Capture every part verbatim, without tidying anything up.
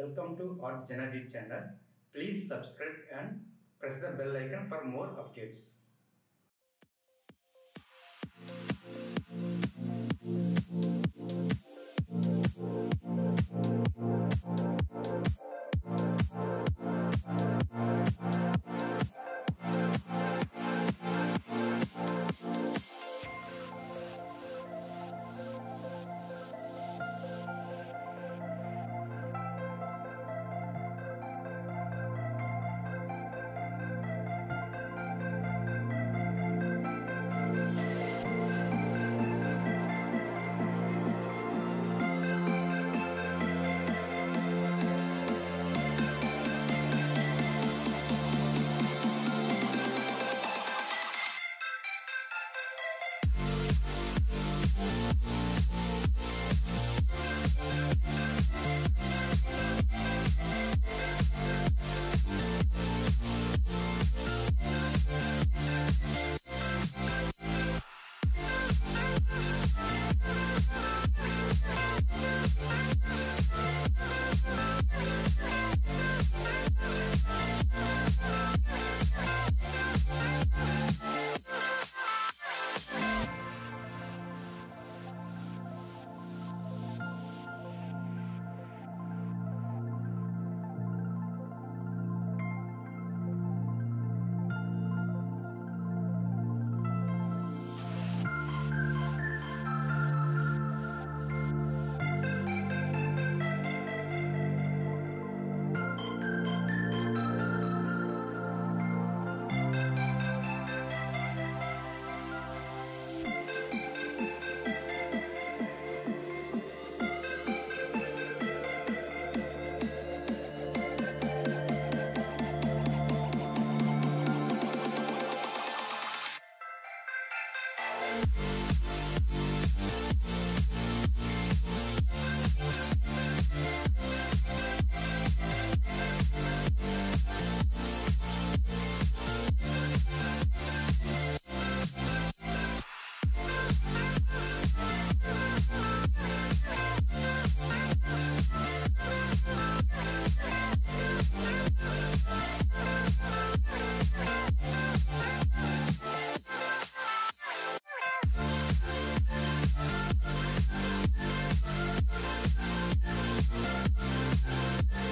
Welcome to our JanaG channel. Please subscribe and press the bell icon for more updates.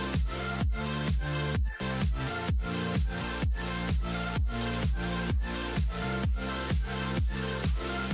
We'll be right back.